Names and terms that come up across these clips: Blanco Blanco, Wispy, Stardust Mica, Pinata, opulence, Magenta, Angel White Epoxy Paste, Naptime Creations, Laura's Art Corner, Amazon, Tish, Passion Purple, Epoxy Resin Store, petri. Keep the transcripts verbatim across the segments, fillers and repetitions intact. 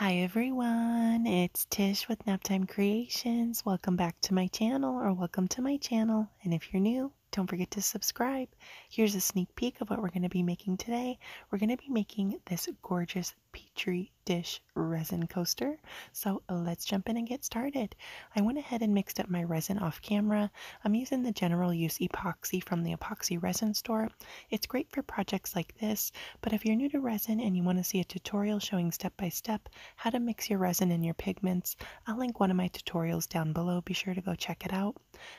Hi everyone, it's Tish with Naptime Creations. Welcome back to my channel, or welcome to my channel. And if you're new, don't forget to subscribe. Here's a sneak peek of what we're going to be making today. We're going to be making this gorgeous petri dish resin coaster. So let's jump in and get started. I went ahead and mixed up my resin off camera. I'm using the general use epoxy from the Epoxy Resin Store. It's great for projects like this, but if you're new to resin and you want to see a tutorial showing step by step how to mix your resin and your pigments, I'll link one of my tutorials down below. Be sure to go check it out.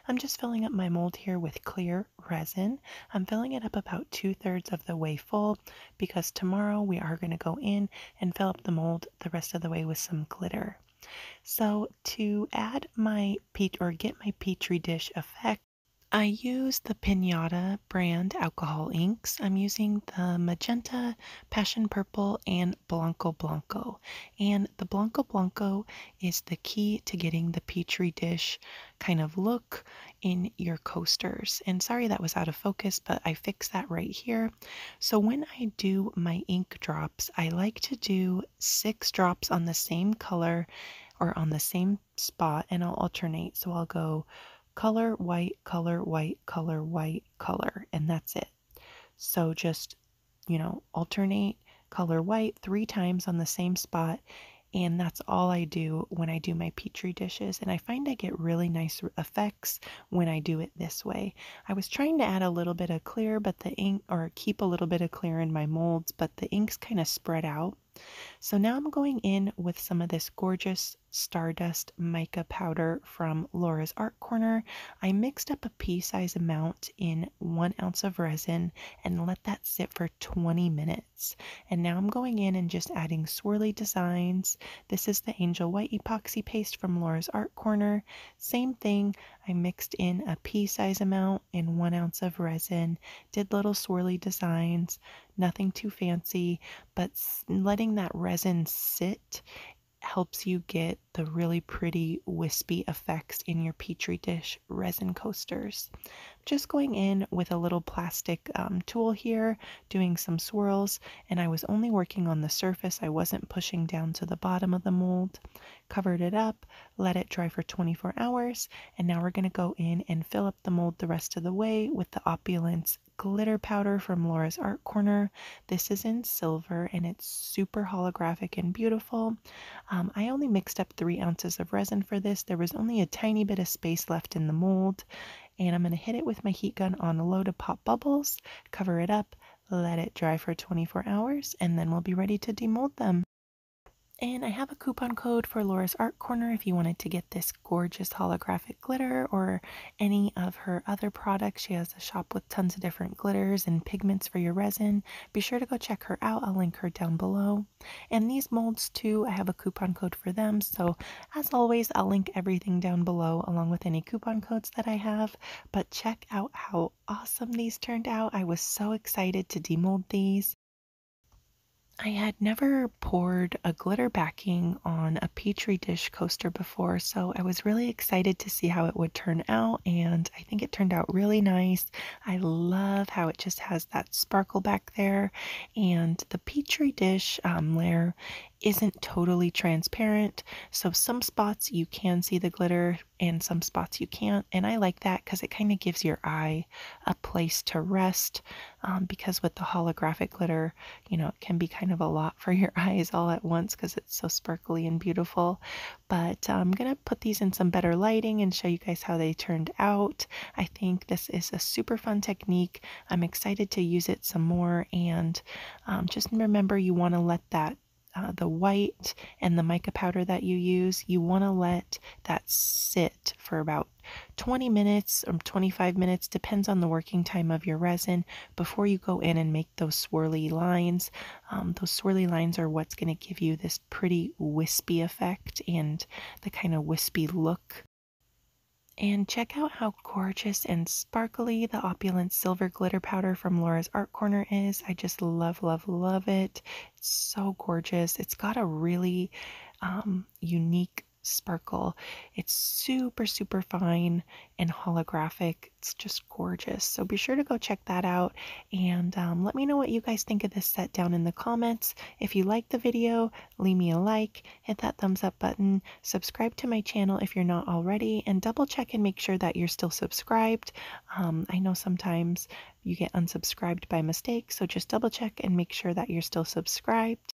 I'm just filling up my mold here with clear resin. I'm filling it up about two-thirds of the way full because tomorrow we are going to go in and fill up the mold the rest of the way with some glitter. So to add my pet or get my petri dish effect, I use the Pinata brand alcohol inks. I'm using the Magenta, Passion Purple, and Blanco Blanco. And the Blanco Blanco is the key to getting the petri dish kind of look in your coasters. And sorry that was out of focus, but I fixed that right here. So when I do my ink drops, I like to do six drops on the same color or on the same spot, and I'll alternate. So I'll go color, white, color, white, color, white, color, and that's it. So just, you know, alternate color white three times on the same spot, and that's all I do when I do my petri dishes, and I find I get really nice effects when I do it this way. I was trying to add a little bit of clear, but the ink, or keep a little bit of clear in my molds, but the inks kind of spread out. So now I'm going in with some of this gorgeous Stardust Mica powder from Laura's Art Corner. I mixed up a pea-size amount in one ounce of resin and let that sit for twenty minutes. And now I'm going in and just adding swirly designs. This is the Angel White Epoxy Paste from Laura's Art Corner. Same thing, I mixed in a pea-size amount in one ounce of resin, did little swirly designs, nothing too fancy, but letting that resin sit helps you get the really pretty wispy effects in your petri dish resin coasters. Just going in with a little plastic um, tool here, doing some swirls, and I was only working on the surface. I wasn't pushing down to the bottom of the mold. Covered it up, let it dry for twenty-four hours, and now we're going to go in and fill up the mold the rest of the way with the Opulence glitter powder from Laura's Art Corner. This is in silver and it's super holographic and beautiful. Um, I only mixed up three ounces of resin for this. There was only a tiny bit of space left in the mold, and I'm going to hit it with my heat gun on low to pop bubbles, cover it up, let it dry for twenty-four hours, and then we'll be ready to demold them. And I have a coupon code for Laura's Art Corner if you wanted to get this gorgeous holographic glitter or any of her other products. She has a shop with tons of different glitters and pigments for your resin. Be sure to go check her out. I'll link her down below. And these molds too, I have a coupon code for them. So as always, I'll link everything down below along with any coupon codes that I have. But check out how awesome these turned out. I was so excited to demold these. I had never poured a glitter backing on a petri dish coaster before, so I was really excited to see how it would turn out, and I think it turned out really nice. I love how it just has that sparkle back there, and the petri dish um, layer isn't totally transparent, so some spots you can see the glitter and some spots you can't, and I like that because it kind of gives your eye a place to rest, um, because with the holographic glitter, you know, it can be kind of a lot for your eyes all at once because it's so sparkly and beautiful. But I'm gonna put these in some better lighting and show you guys how they turned out. I think this is a super fun technique. I'm excited to use it some more, and um, just remember, you want to let that Uh, the white and the mica powder that you use, you want to let that sit for about twenty minutes or twenty-five minutes, depends on the working time of your resin, before you go in and make those swirly lines. Um, those swirly lines are what's going to give you this pretty wispy effect and the kind of wispy look. And check out how gorgeous and sparkly the Opulent Silver Glitter Powder from Laura's Art Corner is. I just love, love, love it. It's so gorgeous. It's got a really um, unique sparkle. It's super, super fine and holographic. It's just gorgeous. So be sure to go check that out, and um, let me know what you guys think of this set down in the comments. If you like the video, leave me a like, hit that thumbs up button, subscribe to my channel if you're not already, and double check and make sure that you're still subscribed. Um, I know sometimes you get unsubscribed by mistake, so just double check and make sure that you're still subscribed.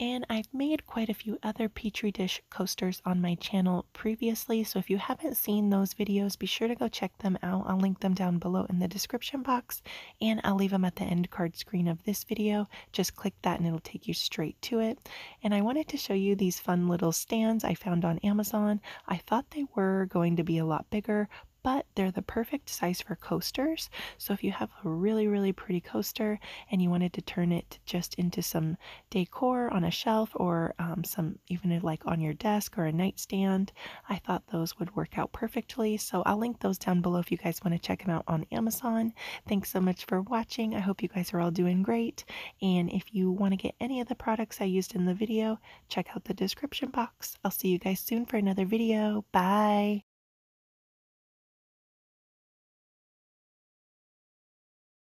And I've made quite a few other petri dish coasters on my channel previously, so if you haven't seen those videos, be sure to go check them out. I'll link them down below in the description box, and I'll leave them at the end card screen of this video. Just click that and it'll take you straight to it. And I wanted to show you these fun little stands I found on Amazon. I thought they were going to be a lot bigger, but they're the perfect size for coasters. So if you have a really, really pretty coaster and you wanted to turn it just into some decor on a shelf, or um, some even like on your desk or a nightstand, I thought those would work out perfectly. So I'll link those down below if you guys want to check them out on Amazon. Thanks so much for watching. I hope you guys are all doing great. And if you want to get any of the products I used in the video, check out the description box. I'll see you guys soon for another video. Bye!